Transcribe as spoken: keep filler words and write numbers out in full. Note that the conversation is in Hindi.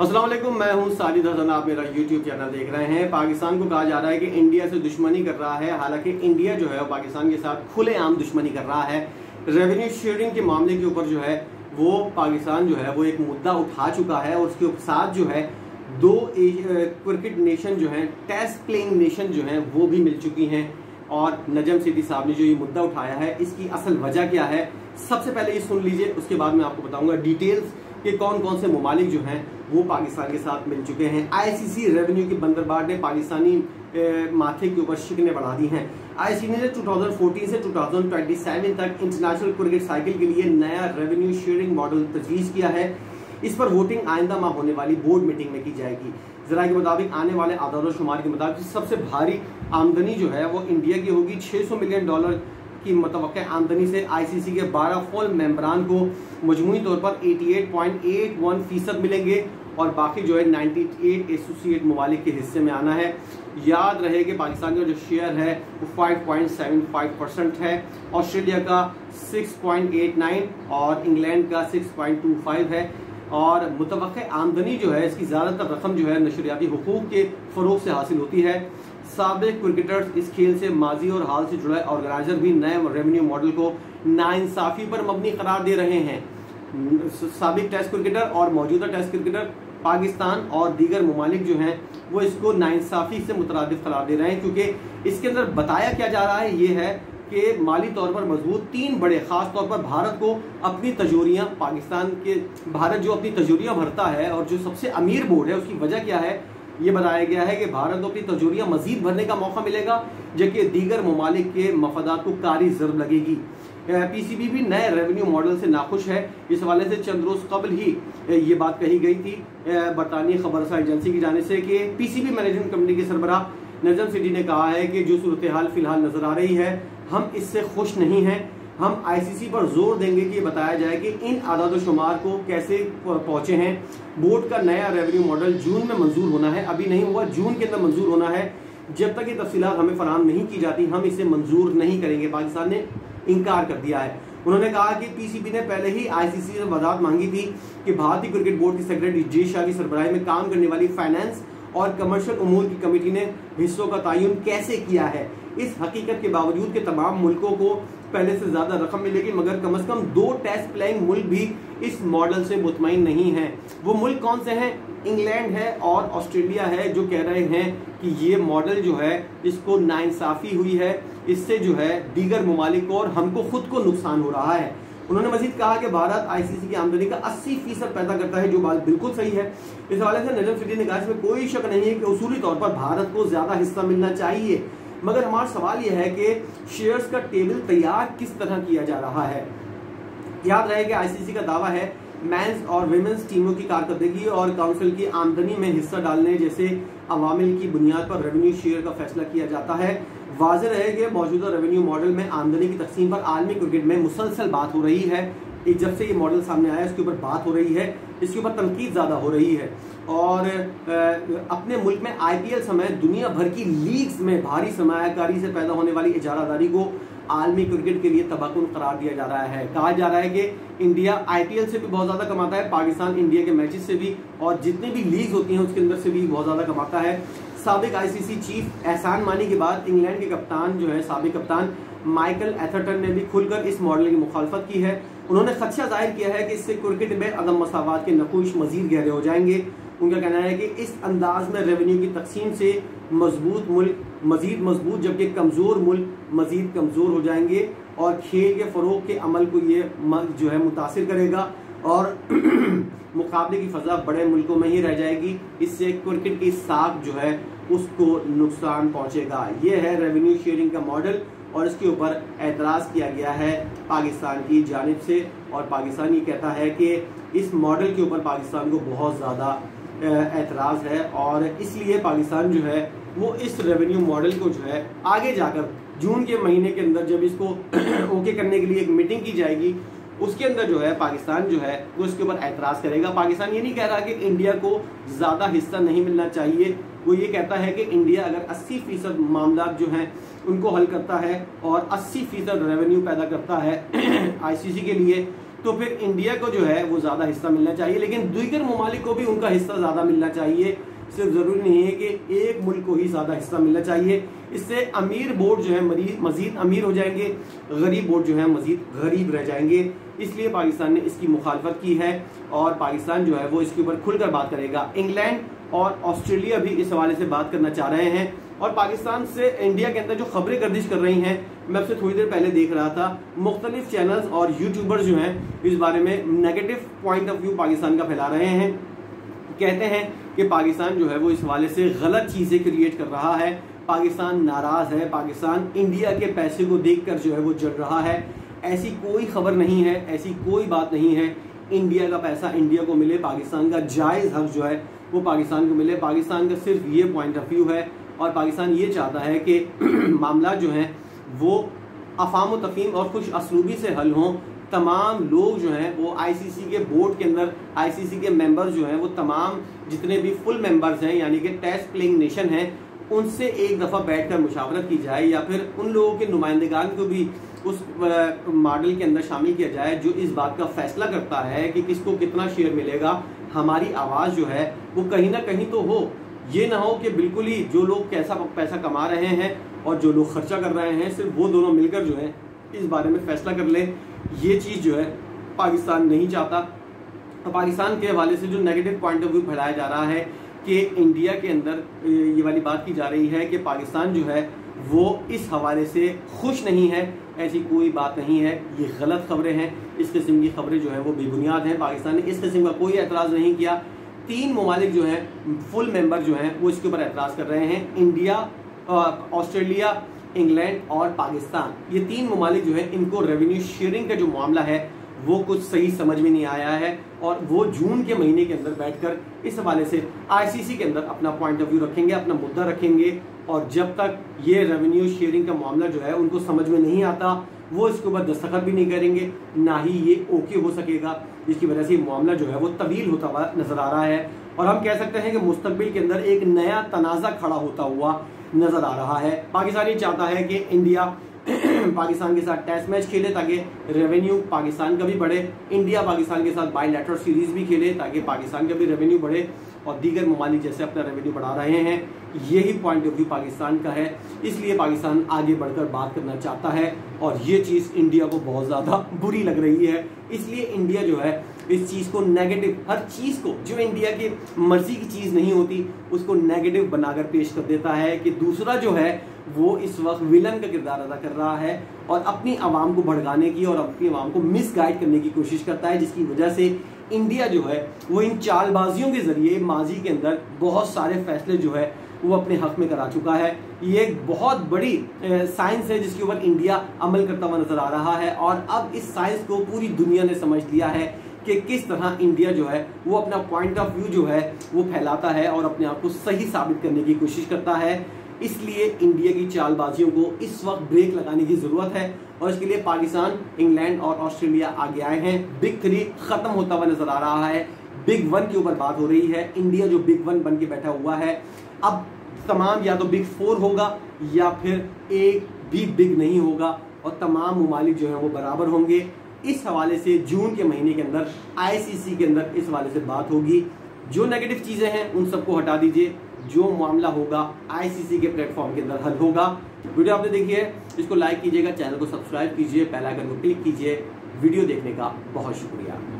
अस्सलाम वालेकुम, मैं हूं साजिद हसन। आप मेरा यूट्यूब चैनल देख रहे हैं। पाकिस्तान को कहा जा रहा है कि इंडिया से दुश्मनी कर रहा है, हालांकि इंडिया जो है वो पाकिस्तान के साथ खुलेआम दुश्मनी कर रहा है। रेवेन्यू शेयरिंग के मामले के ऊपर जो है वो पाकिस्तान जो है वो एक मुद्दा उठा चुका है और उसके साथ जो है दो क्रिकेट नेशन जो हैं, टेस्ट प्लेइंग नेशन जो हैं, वो भी मिल चुकी हैं। और नजम सेठी साहब ने जो ये मुद्दा उठाया है, इसकी असल वजह क्या है, सबसे पहले ये सुन लीजिए, उसके बाद मैं आपको बताऊंगा डिटेल्स कि कौन कौन से ममालिक जो हैं वो पाकिस्तान के साथ मिल चुके हैं। आईसीसी रेवेन्यू की बंदरबाट ने पाकिस्तानी माथे के ऊपर शिकने बढ़ा दी हैं। आईसीसी ने दो हज़ार चौदह से दो हज़ार सत्ताईस तक इंटरनेशनल क्रिकेट साइकिल के लिए नया रेवेन्यू शेयरिंग मॉडल तजवीज़ किया है। इस पर वोटिंग आइंदा माह होने वाली बोर्ड मीटिंग में की जाएगी। जरा के मुताबिक आने वाले आदाद शुमार के मुताबिक सबसे भारी आमदनी जो है वो इंडिया की होगी। छह सौ मिलियन डॉलर की मतवक्के आमदनी से आईसीसी के बारह फुल मेंबरान को मजमूई तौर पर अट्ठासी पॉइंट आठ एक फीसद मिलेंगे और बाकी जो है अट्ठानवे एसोसिएट ममालिक के हिस्से में आना है। याद रहे कि पाकिस्तान का जो शेयर है वो पाँच पॉइंट सात पाँच परसेंट है, ऑस्ट्रेलिया का छह पॉइंट आठ नौ और इंग्लैंड का छह पॉइंट दो पाँच है। और मुतवक्के आमदनी जो है इसकी ज़्यादातर रकम जो है नशरियाती हुकूक के फ़रोग से हासिल होती है। साबिक़ क्रिकेटर्स, इस खेल से माजी और हाल से जुड़े ऑर्गेनाइजर भी नए रेवेन्यू मॉडल को नाइंसाफ़ी पर मबनी करार दे रहे हैं। साबिक़ टेस्ट क्रिकेटर और मौजूदा टेस्ट क्रिकेटर पाकिस्तान और दीगर ममालिक जो हैं वो इसको नाइंसाफ़ी से मुतरादिफ़ करार दे रहे हैं, क्योंकि इसके अंदर बताया क्या जा रहा है ये है के माली तौर पर मजबूत तीन बड़े ख़ास तौर पर भारत को अपनी तजोरियाँ पाकिस्तान के भारत जो अपनी तजोरियाँ भरता है और जो सबसे अमीर बोर्ड है, उसकी वजह क्या है ये बताया गया है कि भारत को अपनी तजोरियाँ मजीद भरने का मौका मिलेगा, जबकि दीगर ममालिक के मफादात को कारी ज़रब लगेगी। पीसीबी भी नए रेवेन्यू मॉडल से नाखुश है। इस हवाले से चंद रोज़ कबल ही ये बात कही गई थी बरतानी खबरसा एजेंसी की जाने से कि पीसीबी मैनेजमेंट कमेटी के सरबराह नजम सेठी ने कहा है कि जो सूरत हाल फिलहाल नज़र आ रही है हम इससे खुश नहीं हैं। हम आईसीसी पर जोर देंगे कि बताया जाए कि इन आदाद शुमार को कैसे पहुँचे हैं। बोर्ड का नया रेवेन्यू मॉडल जून में मंजूर होना है, अभी नहीं हुआ, जून के अंदर मंजूर होना है। जब तक ये तफसीलात हमें फराहम नहीं की जाती हम इसे मंजूर नहीं करेंगे। पाकिस्तान ने इनकार कर दिया है। उन्होंने कहा कि पीसीबी ने पहले ही आईसीसी से वजाहत मांगी थी कि भारतीय क्रिकेट बोर्ड की सेक्रेटरी जय शाह की सरबराही में काम करने वाली फाइनेंस और कमर्शियल उमूर की कमेटी ने हिस्सों का तयन कैसे किया है। इस हकीकत के बावजूद कि तमाम मुल्कों को पहले से ज़्यादा रकम मिलेगी, मगर कम से कम दो टेस्ट प्लेइंग मुल्क भी इस मॉडल से मुतमईन नहीं हैं। वो मुल्क कौन से हैं? इंग्लैंड है और ऑस्ट्रेलिया है, जो कह रहे हैं कि ये मॉडल जो है इसको नाइंसाफ़ी हुई है, इससे जो है दीगर ममालिक को और हमको खुद को नुकसान हो रहा है। उन्होंने मजीद कहा कि भारत आईसीसी की आमदनी का अस्सी फीसद पैदा करता है, जो बात बिल्कुल सही है। इस हवाले से नजम सेठी ने कहा इसमें कोई शक नहीं है कि उसूली तौर पर भारत को ज़्यादा हिस्सा मिलना चाहिए, मगर हमारा सवाल यह है कि शेयर्स का टेबल तैयार किस तरह किया जा रहा है। याद रहे कि आईसीसी का दावा है मेंस और विमेंस टीमों की कारकर्दगी और काउंसिल की आमदनी में हिस्सा डालने जैसे अवामिल की बुनियाद पर रेवेन्यू शेयर का फैसला किया जाता है। वाज़ेह रहे कि मौजूदा रेवेन्यू मॉडल में आमदनी की तकसीम पर आलमी क्रिकेट में मुसलसल बात हो रही है। जब से ये मॉडल सामने आया इसके ऊपर बात हो रही है, इसके ऊपर तनकीद ज़्यादा हो रही है। और अपने मुल्क में आईपीएल समेत दुनिया भर की लीग्स में भारी सरमायाकारी से पैदा होने वाली इजारादारी को आलमी क्रिकेट के लिए तबाकुन करार दिया जा रहा है। कहा जा रहा है कि इंडिया आईपीएल से भी बहुत ज़्यादा कमाता है, पाकिस्तान इंडिया के मैचेस से भी और जितनी भी लीग होती हैं उसके अंदर से भी बहुत ज़्यादा कमाता है। साबिक आईसीसी चीफ एहसान मानी के बाद इंग्लैंड के कप्तान जो है साबिक कप्तान माइकल एथरटन ने भी खुलकर इस मॉडल की मुखालफत की है। उन्होंने खदशा जाहिर किया है कि इससे क्रिकेट में अदम मसावात के नकूश मजीद गहरे हो जाएंगे। उनका कहना है कि इस अंदाज में रेवेन्यू की तकसीम से मजबूत मुल्क मजीद मजबूत जबकि कमज़ोर मुल्क मजीद कमज़ोर हो जाएंगे और खेल के फ़रोग के अमल को ये जो है मुतासर करेगा और मुकाबले की फ़ज़ा बड़े मुल्कों में ही रह जाएगी। इससे क्रिकेट की साख जो है उसको नुकसान पहुँचेगा। ये है रेवेन्यू शेयरिंग का मॉडल और इसके ऊपर एतराज़ किया गया है पाकिस्तान की जानिब से। और पाकिस्तान ये कहता है कि इस मॉडल के ऊपर पाकिस्तान को बहुत ज़्यादा एतराज़ है और इसलिए पाकिस्तान जो है वो इस रेवेन्यू मॉडल को जो है आगे जाकर जून के महीने के अंदर जब इसको ओके करने के लिए एक मीटिंग की जाएगी उसके अंदर जो है पाकिस्तान जो है वो इसके ऊपर एतराज़ करेगा। पाकिस्तान ये नहीं कह रहा कि इंडिया को ज़्यादा हिस्सा नहीं मिलना चाहिए, वो ये कहता है कि इंडिया अगर अस्सी फीसद मामला जो हैं उनको हल करता है और अस्सी फीसद रेवेन्यू पैदा करता है आईसीसी के लिए तो फिर इंडिया को जो है वो ज़्यादा हिस्सा मिलना चाहिए, लेकिन दीगर ममालिक को भी उनका हिस्सा ज़्यादा मिलना चाहिए। सिर्फ ज़रूरी नहीं है कि एक मुल्क को ही ज़्यादा हिस्सा मिलना चाहिए। इससे अमीर बोर्ड जो है मज़ीद अमीर हो जाएंगे, गरीब बोर्ड जो है मज़ीद गरीब रह जाएंगे। इसलिए पाकिस्तान ने इसकी मुखालफत की है और पाकिस्तान जो है वो इसके ऊपर खुलकर बात करेगा। इंग्लैंड और ऑस्ट्रेलिया भी इस हवाले से बात करना चाह रहे हैं और पाकिस्तान से इंडिया के अंदर जो खबरें गर्दिश कर रही हैं, मैं आपसे थोड़ी देर पहले देख रहा था मुख्तलिफ चैनल्स और यूट्यूबर्स जो हैं इस बारे में negative point of view Pakistan का फैला रहे हैं। कहते हैं कि पाकिस्तान जो है वो इस हवाले से गलत चीज़ें क्रिएट कर रहा है, पाकिस्तान नाराज़ है, पाकिस्तान इंडिया के पैसे को देख कर जो है वो जल रहा है। ऐसी कोई खबर नहीं है, ऐसी कोई बात नहीं है। इंडिया का पैसा इंडिया को मिले, पाकिस्तान का जायज़ हक जो है वो पाकिस्तान को मिले। पाकिस्तान का सिर्फ ये पॉइंट ऑफ व्यू है और पाकिस्तान ये चाहता है कि मामला जो हैं वो अफाम व तफीम और कुछ असलूबी से हल हों। तमाम लोग जो हैं वो आईसीसी के बोर्ड के अंदर, आईसीसी के मेंबर्स जो हैं वो तमाम जितने भी फुल मेंबर्स हैं यानी कि टेस्ट प्लेइंग नेशन हैं, उनसे एक दफ़ा बैठकर मुशावरत की जाए या फिर उन लोगों के नुमाइंदगान को भी उस मॉडल के अंदर शामिल किया जाए जो इस बात का फैसला करता है कि किसको कितना शेयर मिलेगा। हमारी आवाज़ जो है वो कहीं ना कहीं तो हो, ये ना हो कि बिल्कुल ही जो लोग कैसा पैसा कमा रहे हैं और जो लोग खर्चा कर रहे हैं सिर्फ वो दोनों मिलकर जो है इस बारे में फैसला कर लें। ये चीज़ जो है पाकिस्तान नहीं चाहता। तो पाकिस्तान के हवाले से जो नेगेटिव पॉइंट ऑफ व्यू फैलाया जा रहा है कि इंडिया के अंदर ये वाली बात की जा रही है कि पाकिस्तान जो है वो इस हवाले से खुश नहीं है, ऐसी कोई बात नहीं है। ये गलत खबरें हैं, इस किस्म की खबरें जो है वो बेबुनियाद हैं। पाकिस्तान ने इस किस्म का कोई एतराज़ नहीं किया। तीन ममालिक जो हैं फुल मेंबर जो हैं वो इसके ऊपर एतराज़ कर रहे हैं, इंडिया, ऑस्ट्रेलिया, इंग्लैंड और पाकिस्तान। ये तीन ममालिक जो है इनको रेवेन्यू शेयरिंग का जो मामला है वो कुछ सही समझ में नहीं आया है और वो जून के महीने के अंदर बैठकर इस हवाले से आईसीसी के अंदर अपना पॉइंट ऑफ व्यू रखेंगे, अपना मुद्दा रखेंगे। और जब तक ये रेवेन्यू शेयरिंग का मामला जो है उनको समझ में नहीं आता, वो इसके ऊपर दस्तखत भी नहीं करेंगे, ना ही ये ओके हो सकेगा, जिसकी वजह से ये मामला जो है वो तवील होता हुआ नज़र आ रहा है। और हम कह सकते हैं कि मुस्तकबिल के अंदर एक नया तनाज़ा खड़ा होता हुआ नज़र आ रहा है। पाकिस्तान ये चाहता है कि इंडिया पाकिस्तान के साथ टेस्ट मैच खेले ताकि रेवेन्यू पाकिस्तान का भी बढ़े, इंडिया पाकिस्तान के साथ बायलैटरल सीरीज़ भी खेले ताकि पाकिस्तान का भी रेवेन्यू बढ़े और दीगर ममालिक जैसे अपना रेवेन्यू बढ़ा रहे हैं। यही पॉइंट ऑफ व्यू पाकिस्तान का है, इसलिए पाकिस्तान आगे बढ़कर बात करना चाहता है और ये चीज़ इंडिया को बहुत ज़्यादा बुरी लग रही है। इसलिए इंडिया जो है इस चीज़ को नेगेटिव, हर चीज़ को जो इंडिया की मर्जी की चीज़ नहीं होती उसको नेगेटिव बनाकर पेश कर देता है कि दूसरा जो है वो इस वक्त विलन का किरदार अदा कर रहा है और अपनी आवाम को भड़काने की और अपनी आवाम को मिसगाइड करने की कोशिश करता है, जिसकी वजह से इंडिया जो है वो इन चालबाजियों के ज़रिए माजी के अंदर बहुत सारे फैसले जो है वो अपने हक़ में करा चुका है। ये एक बहुत बड़ी साइंस है जिसके ऊपर इंडिया अमल करता हुआ नज़र आ रहा है और अब इस साइंस को पूरी दुनिया ने समझ लिया है कि किस तरह इंडिया जो है वो अपना पॉइंट ऑफ व्यू जो है वो फैलाता है और अपने आप को सही साबित करने की कोशिश करता है। इसलिए इंडिया की चालबाजियों को इस वक्त ब्रेक लगाने की ज़रूरत है और इसके लिए पाकिस्तान, इंग्लैंड और ऑस्ट्रेलिया आगे आए हैं। बिग थ्री ख़त्म होता हुआ नज़र आ रहा है, बिग वन के ऊपर बात हो रही है। इंडिया जो बिग वन बन के बैठा हुआ है, अब तमाम या तो बिग फोर होगा या फिर एक भी बिग नहीं होगा और तमाम ममालिक जो हैं वो बराबर होंगे। इस हवाले से जून के महीने के अंदर आईसीसी के अंदर इस हवाले से बात होगी। जो नेगेटिव चीज़ें हैं उन सबको हटा दीजिए, जो मामला होगा आईसीसी के प्लेटफॉर्म के अंदर हल होगा। वीडियो आपने देखी है, इसको लाइक कीजिएगा, चैनल को सब्सक्राइब कीजिए, बेल आइकन को क्लिक कीजिए। वीडियो देखने का बहुत शुक्रिया।